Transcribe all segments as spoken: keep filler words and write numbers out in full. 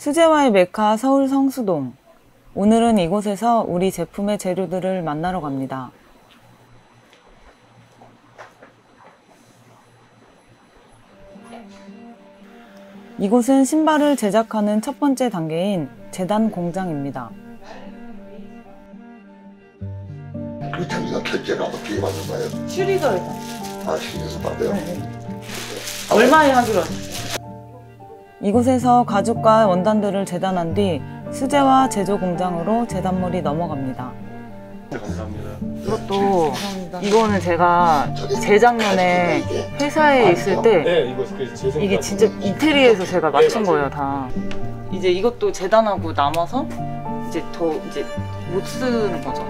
수제와의 메카 서울 성수동. 오늘은 이곳에서 우리 제품의 재료들을 만나러 갑니다. 이곳은 신발을 제작하는 첫 번째 단계인 재단 공장입니다. 그 당장 결제가 어떻게 받는 거예요? 추리가 일단. 아, 추리에서 받아요? 네. 아, 얼마에 하기로 하셨어요? 이곳에서 가죽과 원단들을 재단한 뒤 수제화 제조 공장으로 재단물이 넘어갑니다. 감사합니다. 이것도 이거는 제가 재작년에 회사에 있을 때 이게 진짜 이태리에서 제가 맞춘 거예요 다. 이제 이것도 재단하고 남아서 이제 더 이제 못 쓰는 거죠.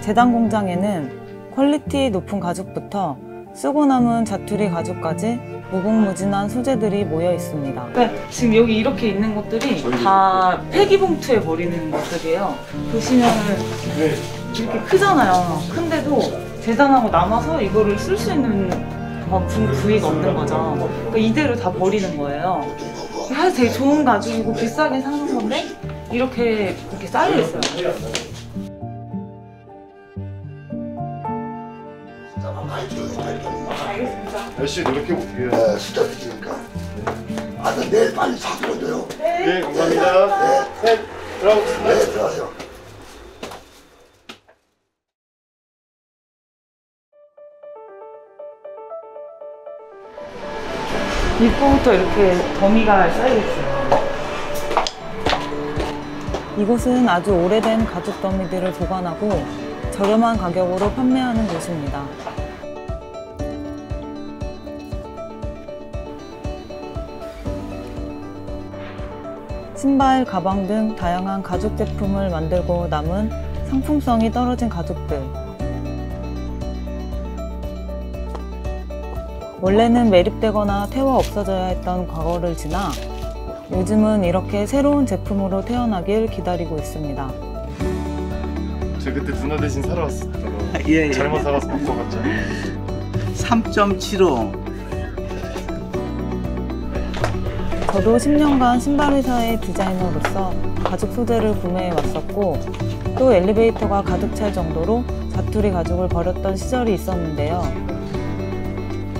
재단 공장에는 퀄리티 높은 가죽부터 쓰고 남은 자투리 가죽까지 무궁무진한 소재들이 모여 있습니다. 그러니까 지금 여기 이렇게 있는 것들이 다 폐기봉투에 버리는 것들이에요. 보시면은 이렇게 크잖아요. 근데도 재단하고 남아서 이거를 쓸 수 있는 부위가 없는 거죠. 그러니까 이대로 다 버리는 거예요. 사실 되게 좋은 가죽이고 비싸게 사는 건데 이렇게 이렇게 쌓여 있어요. 열심히 노력해볼게요. 네, 숫자 드리니까. 네. 아, 내일 빨리 사들어줘요. 네. 네, 감사합니다. 네, 네. 들어가겠습니다. 네, 들어가세요. 입구부터 이렇게 더미가 쌓여있어요. 이곳은 아주 오래된 가죽 더미들을 보관하고 저렴한 가격으로 판매하는 곳입니다. 신발, 가방 등 다양한 가죽 제품을 만들고 남은 상품성이 떨어진 가죽들. 원래는 매립되거나 태워 없어져야 했던 과거를 지나 요즘은 이렇게 새로운 제품으로 태어나길 기다리고 있습니다. 저 그때 누나 대신 살아왔어요. 예, 예. 잘못 살아서 못 갔죠. 삼 점 칠오. 저도 십 년간 신발회사의 디자이너로서 가죽 소재를 구매해 왔었고 또 엘리베이터가 가득 찰 정도로 자투리 가죽을 버렸던 시절이 있었는데요.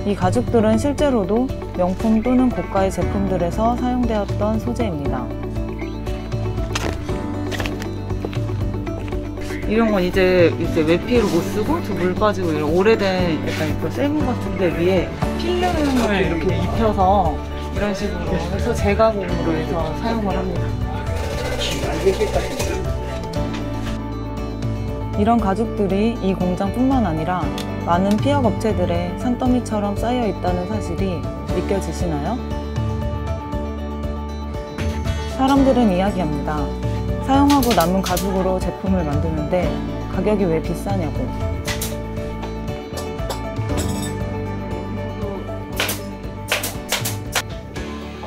이 가죽들은 실제로도 명품 또는 고가의 제품들에서 사용되었던 소재입니다. 이런 건 이제, 이제 외피로 못 쓰고 저 물 빠지고 이런 오래된 약간 이런 셀프 같은데 위에 필름을 이렇게 입혀서 이런 식으로 해서 재가공으로 해서 사용을 합니다. 이런 가죽들이 이 공장뿐만 아니라 많은 피혁 업체들의 산더미처럼 쌓여 있다는 사실이 느껴지시나요? 사람들은 이야기합니다. 사용하고 남은 가죽으로 제품을 만드는데 가격이 왜 비싸냐고.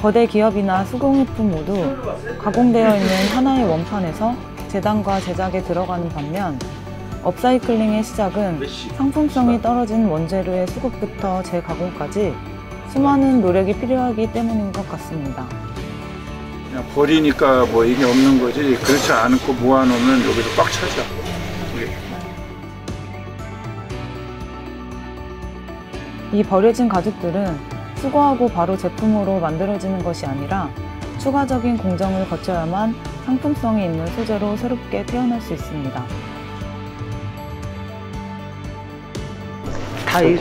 거대 기업이나 수공예품 모두 가공되어 있는 하나의 원판에서 재단과 제작에 들어가는 반면 업사이클링의 시작은 상품성이 떨어진 원재료의 수급부터 재가공까지 수많은 노력이 필요하기 때문인 것 같습니다. 그냥 버리니까 뭐 이게 없는 거지 그렇지 않고 모아놓으면 여기서 꽉 차죠. 이 버려진 가죽들은 수거하고 바로 제품으로 만들어지는 것이 아니라 추가적인 공정을 거쳐야만 상품성이 있는 소재로 새롭게 태어날 수 있습니다. 다 이,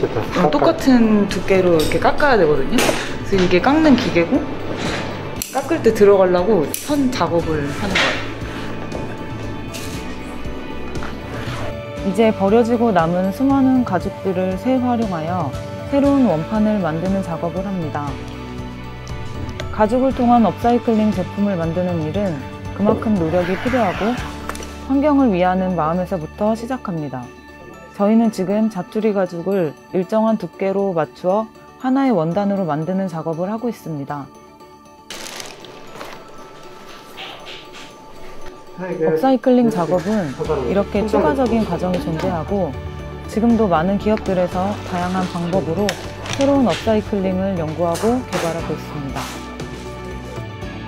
똑같은 두께로 이렇게 깎아야 되거든요. 그래서 이게 깎는 기계고 깎을 때 들어가려고 선 작업을 하는 거예요. 이제 버려지고 남은 수많은 가죽들을 재활용하여 새로운 원판을 만드는 작업을 합니다. 가죽을 통한 업사이클링 제품을 만드는 일은 그만큼 노력이 필요하고 환경을 위하는 마음에서부터 시작합니다. 저희는 지금 자투리 가죽을 일정한 두께로 맞추어 하나의 원단으로 만드는 작업을 하고 있습니다. 업사이클링 작업은 이렇게 추가적인 과정이 존재하고 지금도 많은 기업들에서 다양한 방법으로 새로운 업사이클링을 연구하고 개발하고 있습니다.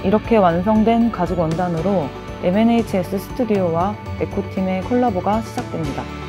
이렇게 완성된 가죽 원단으로 엠 엔 에이치 에스 스튜디오와 에코팀의 콜라보가 시작됩니다.